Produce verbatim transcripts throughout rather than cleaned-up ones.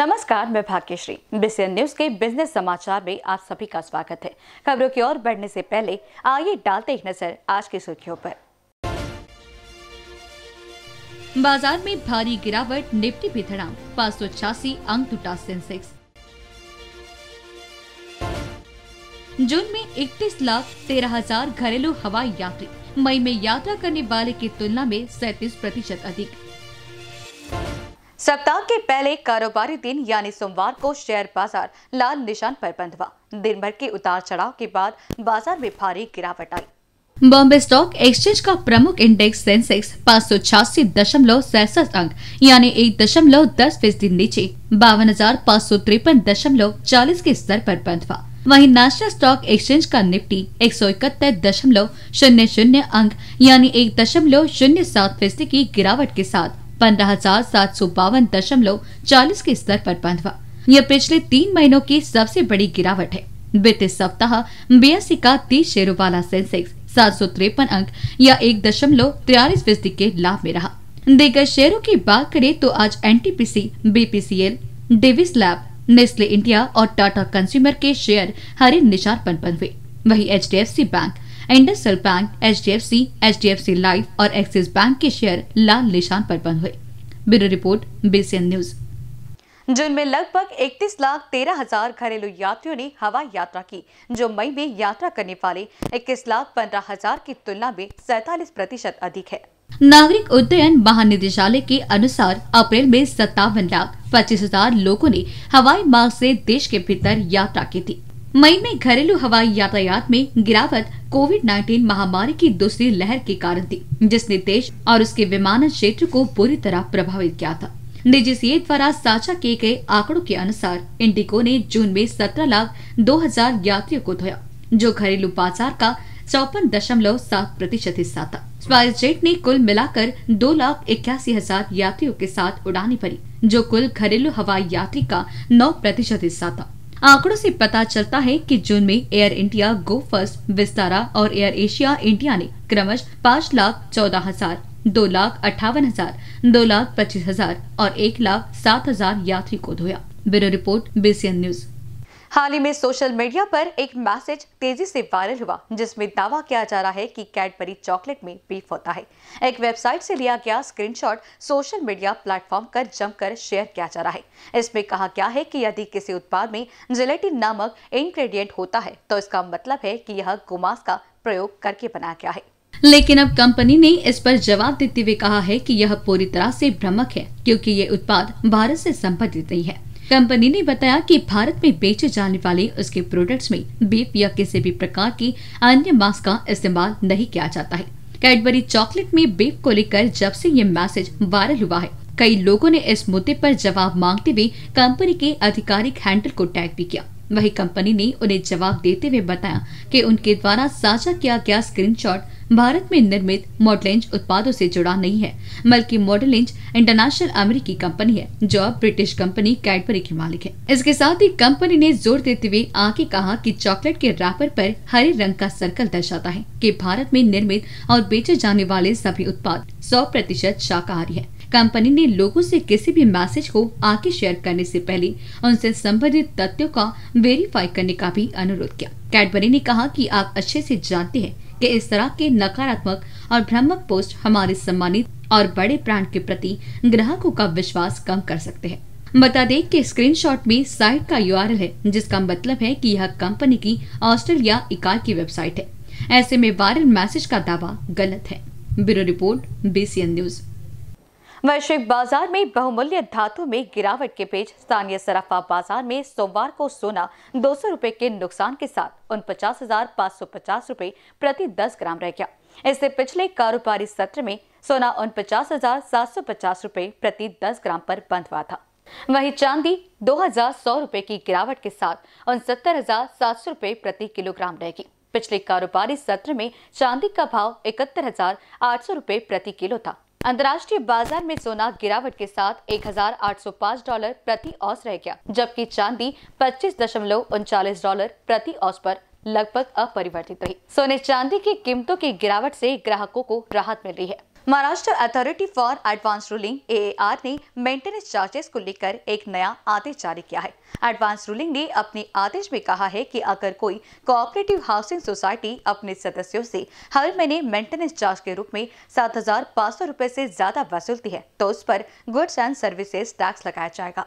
नमस्कार, मैं Bhagyashree. BPCL news के बिजनेस समाचार में आप सभी का स्वागत है। खबरों की ओर बढ़ने से पहले आइए डालते एक नजर आज की सुर्खियों पर। बाजार में भारी गिरावट, निफ्टी भी धड़ाम, पाँच सौ छियासी अंक टूटा सेंसेक्स। जून में इकतीस लाख तेरह हजार घरेलू हवाई यात्री, मई में यात्रा करने वाले की तुलना में सैंतीस प्रतिशत अधिक। सप्ताह के पहले कारोबारी दिन यानी सोमवार को शेयर बाजार लाल निशान पर बंद हुआ। दिन भर के उतार चढ़ाव के बाद बाजार में भारी गिरावट आई। बॉम्बे स्टॉक एक्सचेंज का प्रमुख इंडेक्स सेंसेक्स पाँच सौ छियासी दशमलव सड़सठ अंक यानी एक दशमलव दस फीसदी नीचे बावन हजार पाँच सौ तिरपन दशमलव चालीस के स्तर पर बंद हुआ। वहीं नेशनल स्टॉक एक्सचेंज का निफ्टी एक सौ इकहत्तर दशमलव शून्य शून्य अंक यानी एक दशमलव शून्य सात फीसदी की गिरावट के साथ पंद्रह हजार सात सौ बावन दशमलव चालीस के स्तर पर बंद हुआ। यह पिछले तीन महीनों की सबसे बड़ी गिरावट है। बीते सप्ताह बी एस सी का तीस शेयरों वाला सेंसेक्स सात सौ तिरपन अंक या एक दशमलव तिरालीस फीसदी के लाभ में रहा। दीगर शेयरों की बात करें तो आज N T P C, BPCL, Divi's lab, Nestle India और टाटा कंज्यूमर के शेयर हरे निशान पर बंद हुए। वही H D F C bank, industrial bank, H D F C, H D F C life और एक्सिस बैंक के शेयर लाल निशान पर बंद हुए। Bureau report, BCN news. जून में लगभग इकतीस लाख तेरह हजार घरेलू यात्रियों ने हवाई यात्रा की, जो मई में यात्रा करने वाले इक्कीस लाख पंद्रह हजार की तुलना में सैतालीस प्रतिशत अधिक है। नागरिक उडयन महानिदेशालय के अनुसार अप्रैल में सत्तावन लाख पच्चीस हजार लोगों ने हवाई मार्ग से देश के भीतर यात्रा की थी। मई में घरेलू हवाई यातायात में गिरावट कोविड नाइन्टीन महामारी की दूसरी लहर के कारण थी, जिसने देश और उसके विमानन क्षेत्र को पूरी तरह प्रभावित किया था। डीजीसीए द्वारा साझा किए गए आंकड़ों के अनुसार इंडिगो ने जून में सत्रह लाख दो हजार यात्रियों को धोया, जो घरेलू बाजार का चौपन दशमलव सात प्रतिशत हिस्सा था। स्पाइस जेट ने कुल मिलाकर दो लाख इक्यासी हजार यात्रियों के साथ उड़ाने भरी, जो कुल घरेलू हवाई यात्री का नौ प्रतिशत हिस्सा था। आंकड़ों से पता चलता है कि जून में Air India, Go First, Vistara और एयर एशिया इंडिया ने क्रमश पाँच लाख चौदह हजार, दो लाख अट्ठावन हजार, दो लाख पच्चीस हजार और एक लाख सात हजार यात्री को धोया। Bureau report, BCN news. हाल ही में सोशल मीडिया पर एक मैसेज तेजी से वायरल हुआ, जिसमें दावा किया जा रहा है कि कैडबरी चॉकलेट में बीफ होता है। एक वेबसाइट से लिया गया स्क्रीनशॉट सोशल मीडिया प्लेटफॉर्म पर जमकर शेयर किया जा रहा है। इसमें कहा गया है कि यदि किसी उत्पाद में जिलेटिन नामक इंग्रेडिएंट होता है तो इसका मतलब है कि यह गोमांस का प्रयोग करके बनाया गया है। लेकिन अब कंपनी ने इस पर जवाब देते हुए कहा है कि यह पूरी तरह से भ्रामक है, क्योंकि ये उत्पाद भारत से संबंधित नहीं है। कंपनी ने बताया कि भारत में बेचे जाने वाले उसके प्रोडक्ट्स में बीफ या किसी भी प्रकार की अन्य मांस का इस्तेमाल नहीं किया जाता है। कैडबरी चॉकलेट में बीफ को लेकर जब से ये मैसेज वायरल हुआ है, कई लोगों ने इस मुद्दे पर जवाब मांगते हुए कंपनी के आधिकारिक हैंडल को टैग भी किया। वही कंपनी ने उन्हें जवाब देते हुए बताया कि उनके द्वारा साझा किया गया स्क्रीनशॉट भारत में निर्मित मॉर्डेलेंज उत्पादों से जुड़ा नहीं है, बल्कि मॉर्डेलेंज इंटरनेशनल अमेरिकी कंपनी है, जो अब ब्रिटिश कंपनी कैडबरी की मालिक है। इसके साथ ही कंपनी ने जोर देते हुए आगे कहा कि चॉकलेट के रैपर पर हरे रंग का सर्कल दर्शाता है कि भारत में निर्मित और बेचे जाने वाले सभी उत्पाद सौ प्रतिशत शाकाहारी है। कंपनी ने लोगों से किसी भी मैसेज को आगे शेयर करने से पहले उनसे संबंधित तथ्यों का वेरीफाई करने का भी अनुरोध किया। कैडबरी ने कहा कि आप अच्छे से जानते हैं कि इस तरह के नकारात्मक और भ्रामक पोस्ट हमारे सम्मानित और बड़े ब्रांड के प्रति ग्राहकों का विश्वास कम कर सकते हैं। बता दें कि स्क्रीनशॉट में साइट का यूआरएल है, जिसका मतलब है कि यह कंपनी की ऑस्ट्रेलिया इकाई की वेबसाइट है। ऐसे में वायरल मैसेज का दावा गलत है। Bureau report, BCN news. वैश्विक बाजार में बहुमूल्य धातु में गिरावट के बीच स्थानीय सराफा बाजार में सोमवार को सोना दो सौ रुपए के नुकसान के साथ उनपचास हजार पाँच सौ पचास रुपए प्रति दस ग्राम रह गया। इससे पिछले कारोबारी सत्र में सोना उनपचास हजार सात सौ पचास रुपए प्रति दस ग्राम पर बंद हुआ था। वहीं चांदी दो हजार सौ रुपए की गिरावट के साथ उनसत्तर हजार सात सौ रुपए प्रति किलोग्राम रहेगी। पिछले कारोबारी सत्र में चांदी का भाव इकहत्तर हजार आठ सौ रुपए प्रति किलो था। अंतर्राष्ट्रीय बाजार में सोना गिरावट के साथ एक हजार आठ सौ पाँच डॉलर प्रति औंस रह गया, जबकि चांदी पच्चीस दशमलव उनचालीस डॉलर प्रति औंस पर लगभग अपरिवर्तित रही। सोने चांदी की कीमतों की गिरावट से ग्राहकों को राहत मिल रही है। Maharashtra authority for advance ruling A A R ने मेंटेनेंस चार्जेस को लेकर एक नया आदेश जारी किया है। एडवांस रूलिंग ने अपने आदेश में कहा है कि अगर कोई कोऑपरेटिव हाउसिंग सोसाइटी अपने सदस्यों से हर महीने मेंटेनेंस चार्ज के रूप में सात हजार पाँच सौ रुपये से ज्यादा वसूलती है तो उस पर गुड्स एंड सर्विसेस टैक्स लगाया जाएगा।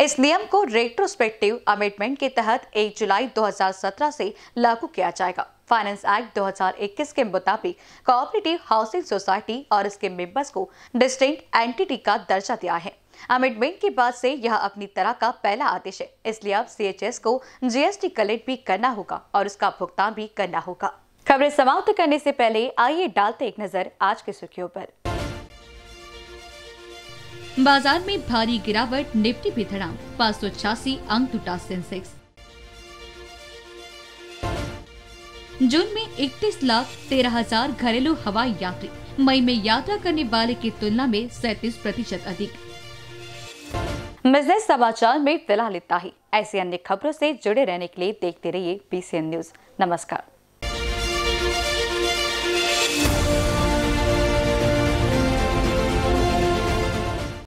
इस नियम को रेट्रोस्पेक्टिव अमेंडमेंट के तहत एक जुलाई दो हजार सत्रह से लागू किया जाएगा। फाइनेंस एक्ट दो हजार इक्कीस के मुताबिक कोऑपरेटिव हाउसिंग सोसाइटी और इसके मेंबर्स को डिस्टिंक्ट एंटिटी का दर्जा दिया है। अमेंडमेंट के बाद से यह अपनी तरह का पहला आदेश है, इसलिए अब सी एच एस को जी एस टी कलेक्ट भी करना होगा और इसका भुगतान भी करना होगा। खबरें समाप्त करने से पहले आइए डालते एक नजर आज की सुर्खियों पर। बाजार में भारी गिरावट, निफ्टी भी धड़ाम, पाँच सौ छियासी अंक टूटा सेंसेक्स। जून में इकतीस लाख तेरह हजार घरेलू हवाई यात्री, मई में यात्रा करने वाले की तुलना में सैंतीस प्रतिशत अधिक। बिजनेस समाचार में फिलहाल इतना ही। ऐसी अन्य खबरों से जुड़े रहने के लिए देखते रहिए बी सी एन न्यूज। नमस्कार।